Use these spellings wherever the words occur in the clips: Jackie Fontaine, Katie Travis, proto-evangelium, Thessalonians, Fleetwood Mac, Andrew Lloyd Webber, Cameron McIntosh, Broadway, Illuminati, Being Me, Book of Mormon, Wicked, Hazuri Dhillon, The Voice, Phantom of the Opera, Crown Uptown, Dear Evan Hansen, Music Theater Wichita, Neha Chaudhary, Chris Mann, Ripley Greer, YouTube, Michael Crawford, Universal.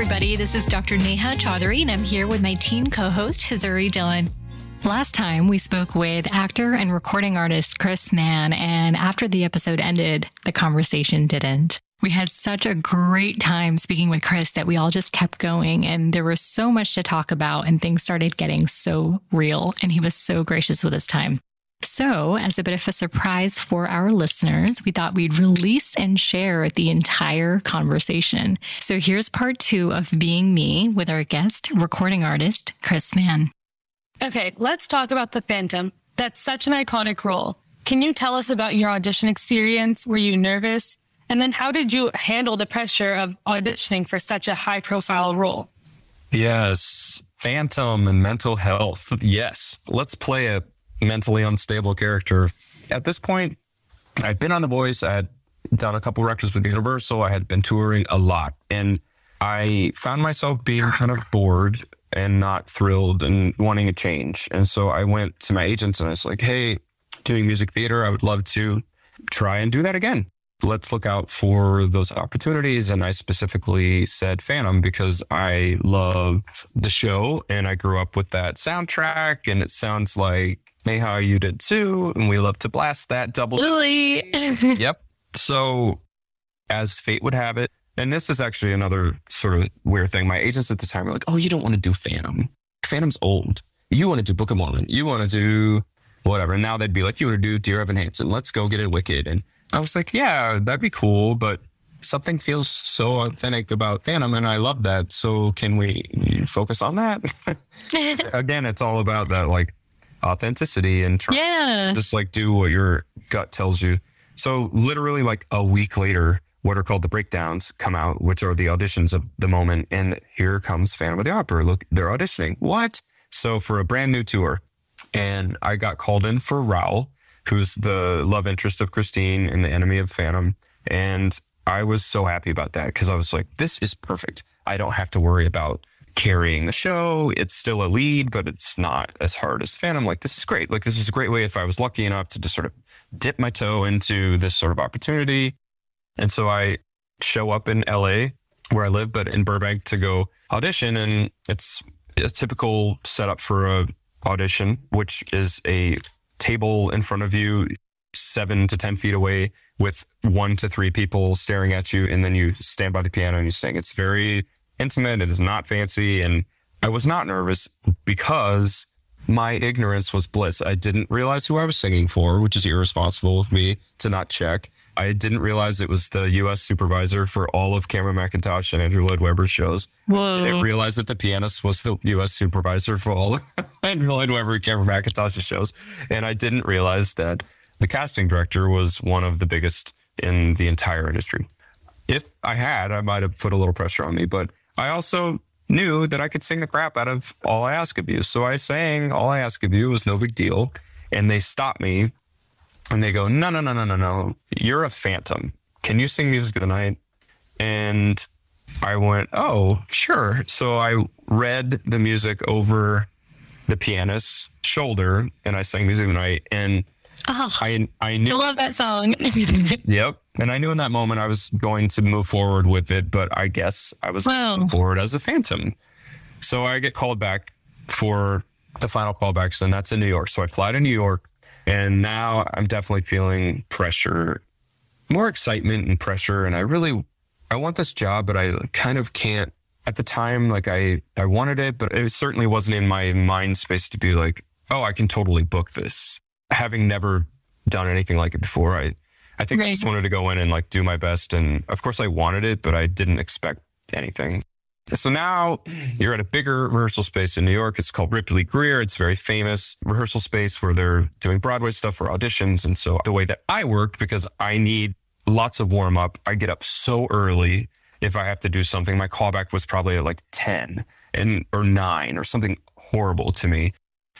everybody. This is Dr. Neha Chaudhary, and I'm here with my teen co-host, Hazuri Dhillon. Last time, we spoke with actor and recording artist Chris Mann, and after the episode ended, the conversation didn't. We had such a great time speaking with Chris that we all just kept going, and there was so much to talk about, and things started getting so real, and he was so gracious with his time. So, as a bit of a surprise for our listeners, we thought we'd release and share the entire conversation. So here's part two of Being Me with our guest, recording artist, Chris Mann. Okay, let's talk about the Phantom. That's such an iconic role. Can you tell us about your audition experience? Were you nervous? And then how did you handle the pressure of auditioning for such a high-profile role? Yes, Phantom and mental health. Yes, let's play a mentally unstable character. At this point, I'd been on The Voice. I had done a couple records with Universal. I had been touring a lot. And I found myself being kind of bored and not thrilled and wanting a change. And so I went to my agents and I was like, hey, doing music theater, I would love to try and do that again. Let's look out for those opportunities. And I specifically said Phantom because I love the show and I grew up with that soundtrack, and it sounds like Neha, you did too. And we love to blast that double. Lily. Yep. So as fate would have it, and this is actually another sort of weird thing. My agents at the time were like, oh, you don't want to do Phantom. Phantom's old. You want to do Book of Mormon. You want to do whatever. And now they'd be like, you want to do Dear Evan Hansen. Let's go get it Wicked. And I was like, yeah, that'd be cool, but something feels so authentic about Phantom, and I love that. So can we focus on that? Again, it's all about that like authenticity and trying to just like do what your gut tells you. So literally like a week later, what are called the breakdowns come out, which are the auditions of the moment. And here comes Phantom of the Opera. Look, they're auditioning. What? So for a brand new tour, and I got called in for Raul, who's the love interest of Christine and the enemy of Phantom. And I was so happy about that because I was like, this is perfect. I don't have to worry about carrying the show. It's still a lead, but it's not as hard as Phantom. Like, this is great. Like, this is a great way if I was lucky enough to just sort of dip my toe into this sort of opportunity. And so I show up in LA where I live, but in Burbank to go audition. And it's a typical setup for a audition, which is a table in front of you 7 to 10 feet away with 1 to 3 people staring at you, and then you stand by the piano and you sing. It's very intimate. It is not fancy. And I was not nervous because my ignorance was bliss. I didn't realize who I was singing for, which is irresponsible of me to not check. I didn't realize it was the U.S. supervisor for all of Cameron McIntosh and Andrew Lloyd Webber shows. Whoa. I didn't realize that the pianist was the U.S. supervisor for all of Andrew Lloyd Webber and Cameron McIntosh's shows. And I didn't realize that the casting director was one of the biggest in the entire industry. If I had, I might have put a little pressure on me, but I also knew that I could sing the crap out of All I Ask of You. So I sang All I Ask of You was no big deal. And they stopped me and they go, no, no, no, no, no, no. You're a phantom. Can you sing Music of the Night? And I went, oh, sure. So I read the music over the pianist's shoulder and I sang Music of the Night. And I knew. I love that song. Yep. And I knew in that moment I was going to move forward with it, but I guess I was moving forward as a phantom. So I get called back for the final callbacks, and that's in New York. So I fly to New York, and now I'm definitely feeling pressure, more excitement and pressure. And I want this job, but I kind of can't. At the time, like I wanted it, but it certainly wasn't in my mind space to be like, oh, I can totally book this. Having never done anything like it before, I think I just wanted to go in and like do my best. And of course I wanted it, but I didn't expect anything. So now you're at a bigger rehearsal space in New York. It's called Ripley Greer. It's a very famous rehearsal space where they're doing Broadway stuff for auditions. And so the way that I work, because I need lots of warm up, I get up so early if I have to do something. My callback was probably at like 10 or 9 or something horrible to me.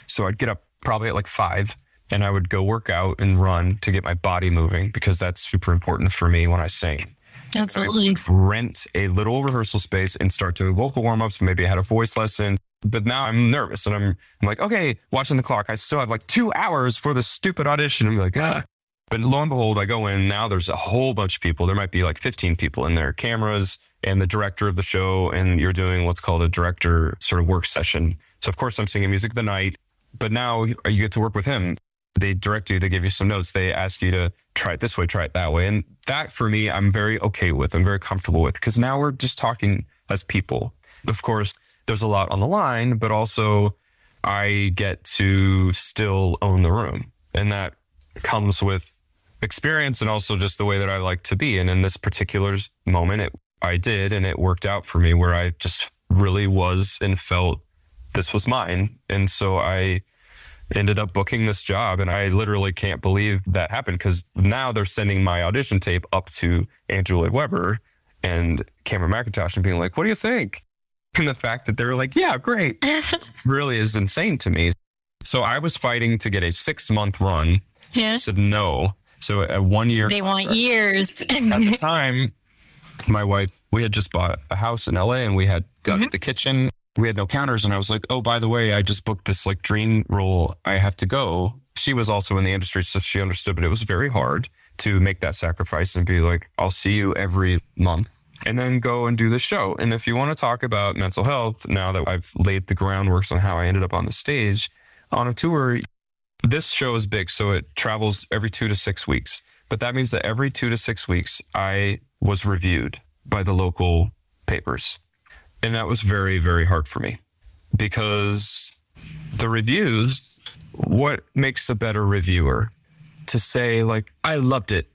So I'd get up probably at like 5. And I would go work out and run to get my body moving because that's super important for me when I sing. Absolutely. I rent a little rehearsal space and start doing vocal warm-ups. Maybe I had a voice lesson, but now I'm nervous and I'm like, okay, watching the clock. I still have like 2 hours for this stupid audition. I'm like, ah. But lo and behold, I go in. Now there's a whole bunch of people. There might be like 15 people in there, cameras, and the director of the show, and you're doing what's called a director sort of work session. So of course I'm singing Music of the Night, but now you get to work with him. They direct you, they give you some notes, they ask you to try it this way, try it that way. And that for me, I'm very okay with, I'm very comfortable with, because now we're just talking as people. Of course, there's a lot on the line, but also I get to still own the room. And that comes with experience and also just the way that I like to be. And in this particular moment, I did, and it worked out for me where I just really was and felt this was mine. And so I ended up booking this job, and I literally can't believe that happened, because now they're sending my audition tape up to Andrew Lloyd Webber and Cameron McIntosh and being like, what do you think? And the fact that they were like, yeah, great, really is insane to me. So I was fighting to get a 6-month run. Yeah. I said no. So a 1 year. They contract. Want years. At the time, my wife, we had just bought a house in LA, and we had gutted the kitchen. We had no counters. And I was like, oh, by the way, I just booked this like dream role. I have to go. She was also in the industry, so she understood, but it was very hard to make that sacrifice and be like, I'll see you every month and then go and do the show. And if you want to talk about mental health, now that I've laid the groundwork on how I ended up on the stage on a tour, this show is big. So it travels every 2 to 6 weeks, but that means that every 2 to 6 weeks, I was reviewed by the local papers. And that was very, very hard for me, because the reviews, what makes a better reviewer to say like, I loved it,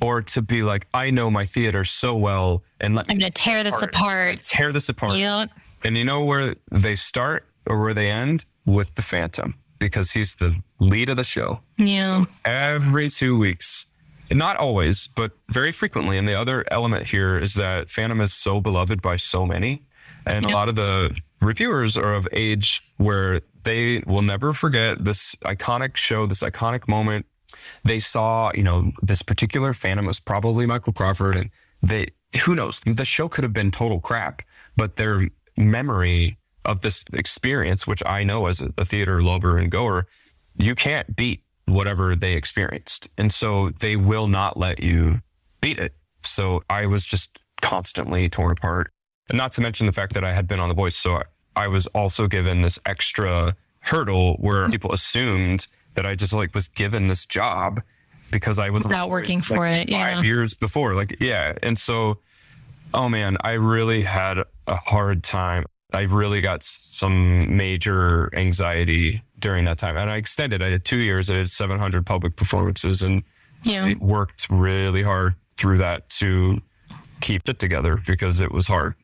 or to be like, I know my theater so well, and I'm going to tear this apart. Tear this apart. Yep. And you know where they start or where they end? With the Phantom, because he's the lead of the show. Yeah. So every 2 weeks, not always, but very frequently. And the other element here is that Phantom is so beloved by so many. And a lot of the reviewers are of age where they will never forget this iconic show, this iconic moment. They saw, you know, this particular Phantom was probably Michael Crawford, and they, who knows, the show could have been total crap, but their memory of this experience, which I know as a theater lover and goer, you can't beat whatever they experienced. And so they will not let you beat it. So I was just constantly torn apart. And not to mention the fact that I had been on The Voice. So I was also given this extra hurdle where people assumed that I just like was given this job because I was not working for it 5 years before. Like, yeah. And so, oh man, I really had a hard time. I really got some major anxiety during that time. And I extended, I did 2 years, I did 700 public performances, and I worked really hard through that to keep it together because it was hard.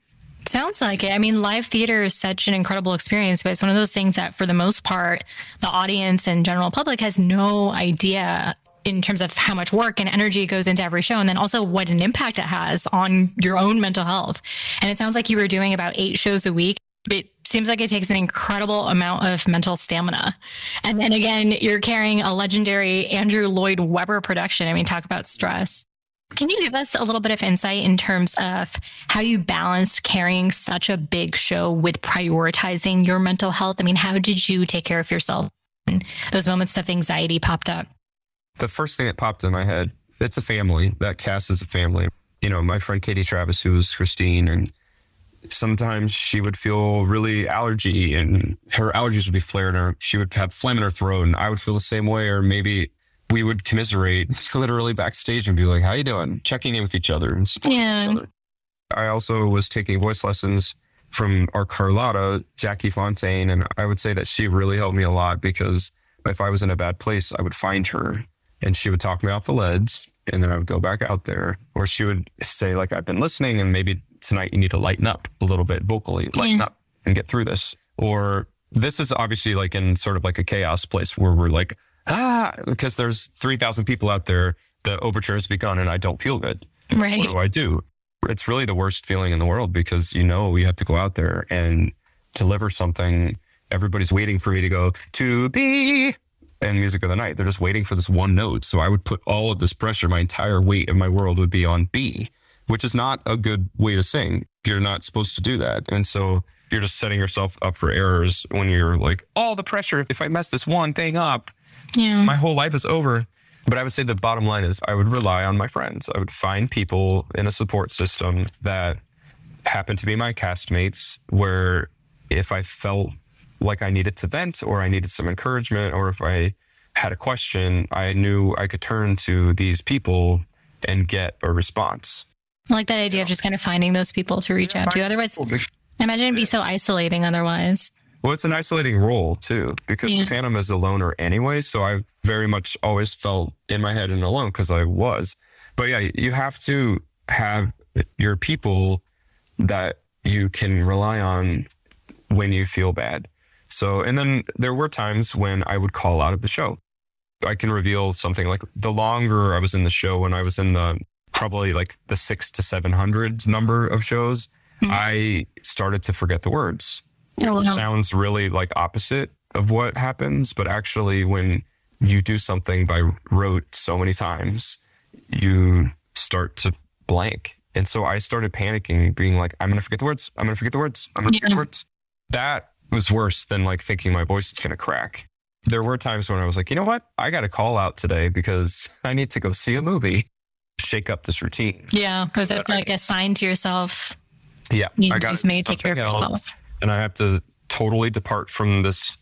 Sounds like it. I mean, live theater is such an incredible experience, but it's one of those things that for the most part, the audience and general public has no idea in terms of how much work and energy goes into every show. And then also what an impact it has on your own mental health. And it sounds like you were doing about 8 shows a week. It seems like it takes an incredible amount of mental stamina. And then again, you're carrying a legendary Andrew Lloyd Webber production. I mean, talk about stress. Can you give us a little bit of insight in terms of how you balanced carrying such a big show with prioritizing your mental health? I mean, how did you take care of yourself when those moments of anxiety popped up? The first thing that popped in my head, it's a family. That cast is a family. You know, my friend Katie Travis, who was Christine, and sometimes she would feel really allergy, and her allergies would be flaring, or she would have phlegm in her throat, and I would feel the same way, or maybe we would commiserate literally backstage and be like, how you doing? Checking in with each other and supporting each other. I also was taking voice lessons from our Carlotta, Jackie Fontaine, and I would say that she really helped me a lot, because if I was in a bad place, I would find her and she would talk me off the ledge, and then I would go back out there, or she would say like, I've been listening, and maybe tonight you need to lighten up a little bit vocally, lighten up and get through this. Or this is obviously like in sort of like a chaos place where we're like, because there's 3,000 people out there, the overture has begun and I don't feel good. Right. What do I do? It's really the worst feeling in the world, because you know we have to go out there and deliver something. Everybody's waiting for me to go to be and Music of the Night. They're just waiting for this one note. So I would put all of this pressure, my entire weight of my world would be on B, which is not a good way to sing. You're not supposed to do that. And so you're just setting yourself up for errors when you're like, all the pressure, if I mess this one thing up, my whole life is over. But I would say the bottom line is I would rely on my friends. I would find people in a support system that happened to be my castmates, where if I felt like I needed to vent or I needed some encouragement, or if I had a question, I knew I could turn to these people and get a response. I like that idea of just kind of finding those people to reach out to. Otherwise, I imagine it'd be so isolating otherwise. Well, it's an isolating role too, because the Phantom is a loner anyway. So I very much always felt in my head and alone because I was. But yeah, you have to have your people that you can rely on when you feel bad. So, and then there were times when I would call out of the show. I can reveal something like the longer I was in the show, when I was in the probably like the 600 to 700 number of shows, I started to forget the words. It sounds really like opposite of what happens, but actually when you do something by rote so many times, you start to blank. And so I started panicking, being like, I'm going to forget the words. I'm going to forget the words. I'm going to forget the words. That was worse than like thinking my voice is going to crack. There were times when I was like, you know what? I got to call out today because I need to go see a movie, shake up this routine. Yeah. Because it's like a sign to yourself. Yeah. You just may take care of yourself. And I have to totally depart from this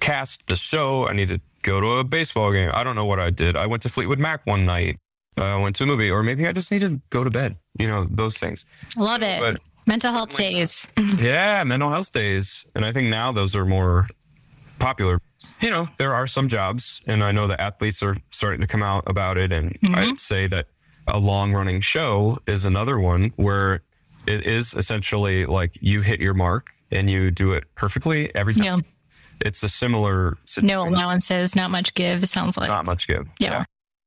cast, this show. I need to go to a baseball game. I don't know what I did. I went to Fleetwood Mac one night. I went to a movie, or maybe I just need to go to bed. You know, those things. Love it. But mental health days. Yeah, mental health days. And I think now those are more popular. You know, there are some jobs, and I know that athletes are starting to come out about it. And I'd say that a long-running show is another one where it is essentially like you hit your mark and you do it perfectly every time. Yeah. It's a similar situation. No allowances, not much give, it sounds like. Not much give. Yeah.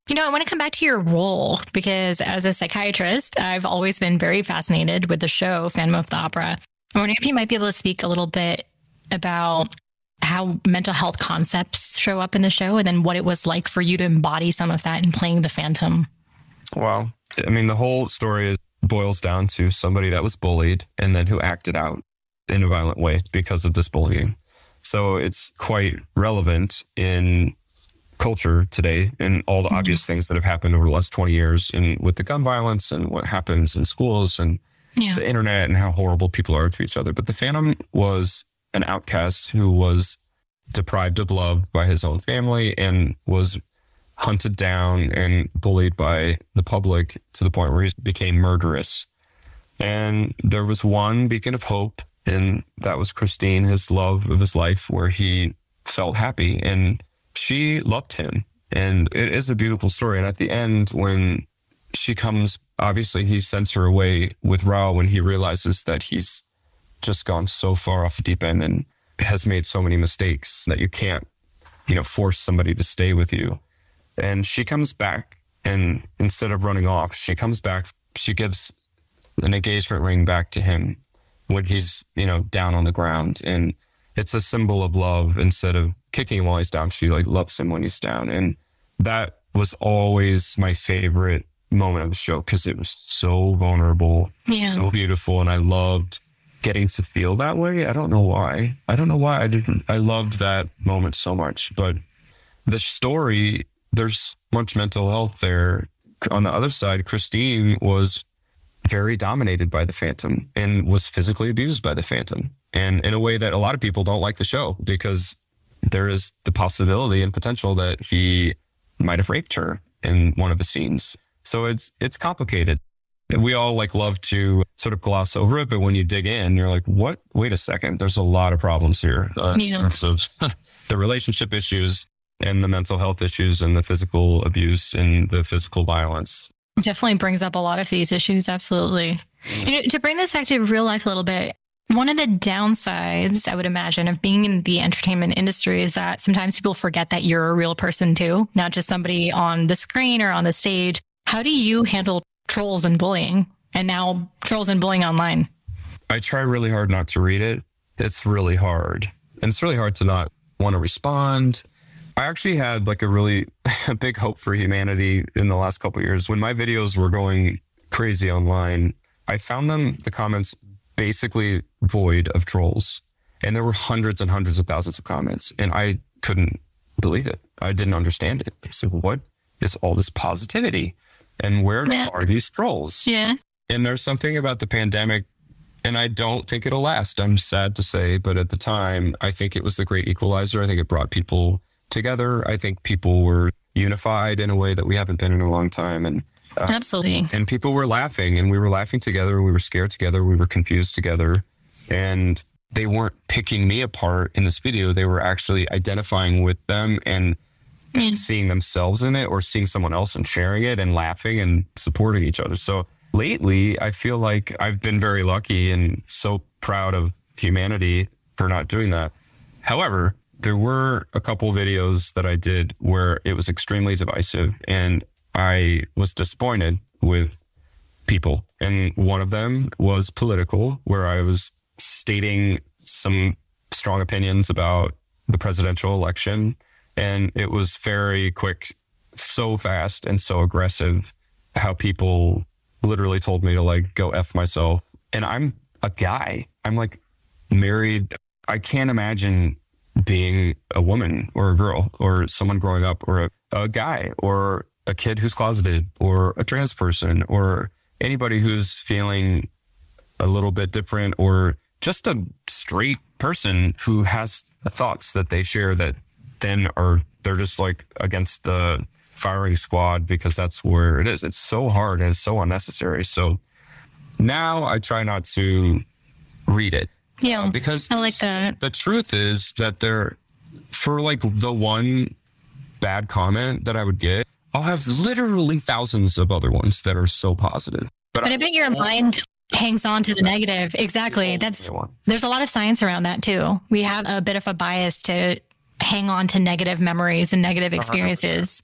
You know, I want to come back to your role, because as a psychiatrist, I've always been very fascinated with the show Phantom of the Opera. I'm wondering if you might be able to speak a little bit about how mental health concepts show up in the show, and then what it was like for you to embody some of that in playing the Phantom. Well, I mean, the whole story boils down to somebody that was bullied and then who acted out in a violent way because of this bullying. So it's quite relevant in culture today and all the obvious things that have happened over the last 20 years, and with the gun violence and what happens in schools and the internet and how horrible people are to each other. But the Phantom was an outcast who was deprived of love by his own family and was hunted down and bullied by the public to the point where he became murderous. And there was one beacon of hope, and that was Christine, his love of his life, where he felt happy and she loved him. And it is a beautiful story. And at the end, when she comes, obviously he sends her away with Rao when he realizes that he's just gone so far off the deep end and has made so many mistakes that you can't, you know, force somebody to stay with you. And she comes back, and instead of running off, she comes back, she gives an engagement ring back to him when he's, you know, down on the ground. And it's a symbol of love. Instead of kicking him while he's down, she like loves him when he's down. And that was always my favorite moment of the show, because it was so vulnerable, so beautiful. And I loved getting to feel that way. I don't know why. I don't know why I didn't. I loved that moment so much. But the story, there's much mental health there. On the other side, Christine was very dominated by the Phantom and was physically abused by the Phantom. And in a way that a lot of people don't like the show, because there is the possibility and potential that he might have raped her in one of the scenes. So it's complicated. We all like love to sort of gloss over it, but when you dig in, you're like, what? Wait a second. There's a lot of problems here in terms of the relationship issues and the mental health issues and the physical abuse and the physical violence. Definitely brings up a lot of these issues. Absolutely. You know, to bring this back to real life a little bit, one of the downsides, I would imagine, of being in the entertainment industry is that sometimes people forget that you're a real person too, not just somebody on the screen or on the stage. How do you handle trolls and bullying, and now trolls and bullying online? I try really hard not to read it. It's really hard. And it's really hard to not want to respond. I actually had like a really big hope for humanity in the last couple of years. When my videos were going crazy online, I found them, the comments, basically void of trolls. And there were hundreds and hundreds of thousands of comments. And I couldn't believe it. I didn't understand it. I said, what is all this positivity? And where are these trolls? Yeah. And there's something about the pandemic And I don't think it'll last. I'm sad to say, but at the time, I think it was the great equalizer. I think it brought people together. I think people were unified in a way that we haven't been in a long time. And absolutely. And people were laughing, and we were laughing together. We were scared together. We were confused together. And they weren't picking me apart in this video. They were actually identifying with them and seeing themselves in it, or seeing someone else and sharing it and laughing and supporting each other. So lately, I feel like I've been very lucky and so proud of humanity for not doing that. However, there were a couple of videos that I did where it was extremely divisive, and I was disappointed with people. And one of them was political, where I was stating some strong opinions about the presidential election. And it was very quick, so fast and so aggressive, how people literally told me to like go F myself. And I'm a guy. I'm like married. I can't imagine being a woman or a girl or someone growing up, or a guy, or a kid who's closeted, or a trans person, or anybody who's feeling a little bit different, or just a straight person who has thoughts that they share that then are, they're just like against the firing squad because that's where it is. It's so hard and it's so unnecessary. So now I try not to read it. Yeah, because I like that. The truth is that there, for like the one bad comment that I would get, I'll have literally thousands of other ones that are so positive. But I bet your mind hangs on to the negative. Exactly. There's a lot of science around that too. We have a bit of a bias to hang on to negative memories and negative experiences.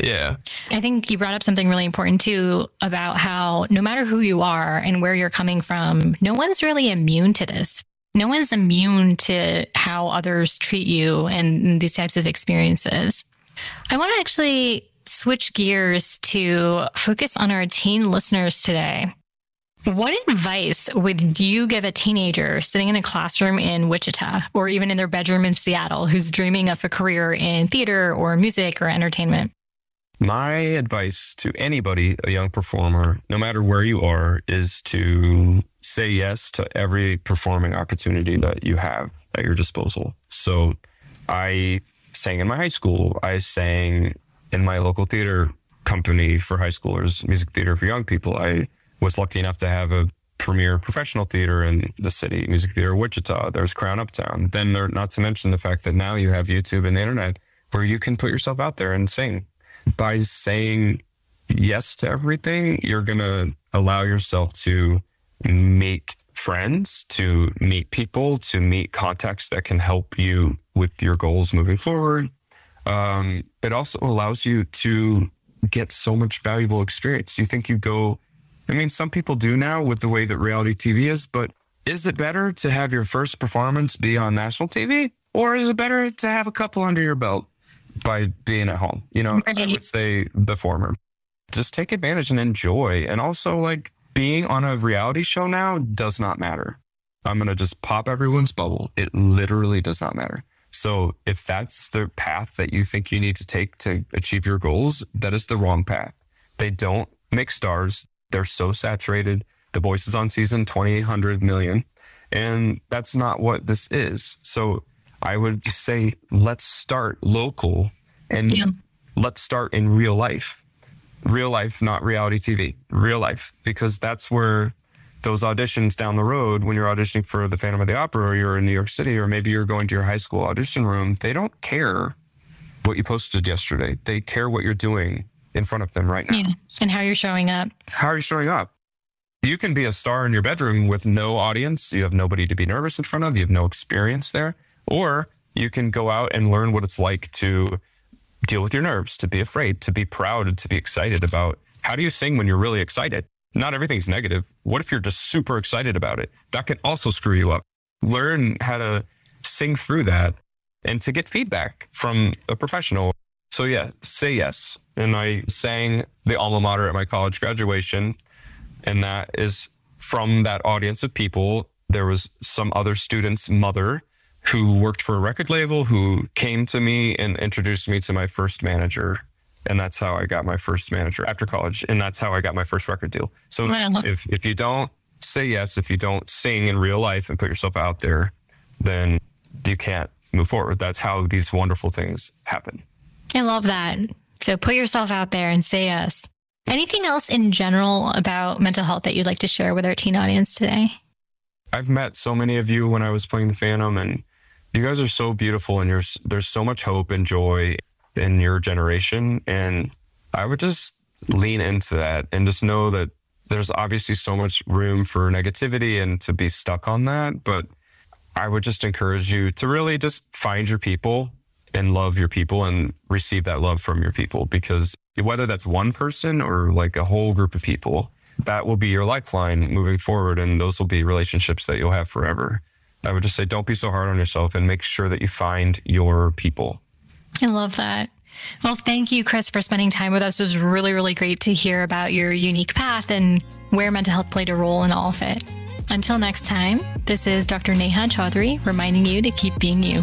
100%. Yeah. I think you brought up something really important too, about how no matter who you are and where you're coming from, no one's really immune to this. No one's immune to how others treat you and these types of experiences. I want to actually switch gears to focus on our teen listeners today. What advice would you give a teenager sitting in a classroom in Wichita, or even in their bedroom in Seattle, who's dreaming of a career in theater or music or entertainment? My advice to anybody, a young performer, no matter where you are, is to say yes to every performing opportunity that you have at your disposal. So I sang in my high school. I sang in my local theater company for high schoolers, music theater for young people. I was lucky enough to have a premier professional theater in the city, Music Theater Wichita. There's Crown Uptown. Then there, not to mention the fact that now you have YouTube and the internet where you can put yourself out there and sing. By saying yes to everything, you're going to allow yourself to make friends, to meet people, to meet contacts that can help you with your goals moving forward. It also allows you to get so much valuable experience. You think you go... I mean, some people do now with the way that reality TV is, but is it better to have your first performance be on national TV, or is it better to have a couple under your belt by being at home? You know, right. I would say the former. Just take advantage and enjoy. And also, like, being on a reality show now does not matter. I'm going to just pop everyone's bubble. It literally does not matter. So if that's the path that you think you need to take to achieve your goals, that is the wrong path. They don't make stars. They're so saturated. The Voice is on season 2,800 million. And that's not what this is. So I would just say, let's start local, and let's start in real life. Real life, not reality TV. Real life, because that's where those auditions down the road, when you're auditioning for the Phantom of the Opera, or you're in New York City, or maybe you're going to your high school audition room, they don't care what you posted yesterday. They care what you're doing in front of them right now. Yeah. And how you're showing up. How are you showing up? You can be a star in your bedroom with no audience. You have nobody to be nervous in front of. You have no experience there. Or you can go out and learn what it's like to deal with your nerves, to be afraid, to be proud, to be excited about how do you sing when you're really excited? Not everything's negative. What if you're just super excited about it? That could also screw you up. Learn how to sing through that and to get feedback from a professional. So yeah, say yes. And I sang the alma mater at my college graduation. And that is from that audience of people. There was some other student's mother who worked for a record label, who came to me and introduced me to my first manager. And that's how I got my first manager after college. And that's how I got my first record deal. So if you don't say yes. If you don't sing in real life and put yourself out there, then you can't move forward. That's how these wonderful things happen. I love that. So put yourself out there and say yes. Anything else in general about mental health that you'd like to share with our teen audience today? I've met so many of you when I was playing the Phantom, and you guys are so beautiful, and there's so much hope and joy in your generation. And I would just lean into that and just know that there's obviously so much room for negativity and to be stuck on that. But I would just encourage you to really just find your people and love your people and receive that love from your people, because whether that's one person or like a whole group of people, that will be your lifeline moving forward. And those will be relationships that you'll have forever. I would just say, don't be so hard on yourself and make sure that you find your people. I love that. Well, thank you, Chris, for spending time with us. It was really, really great to hear about your unique path and where mental health played a role in all of it. Until next time, this is Dr. Neha Chaudhary reminding you to keep being you.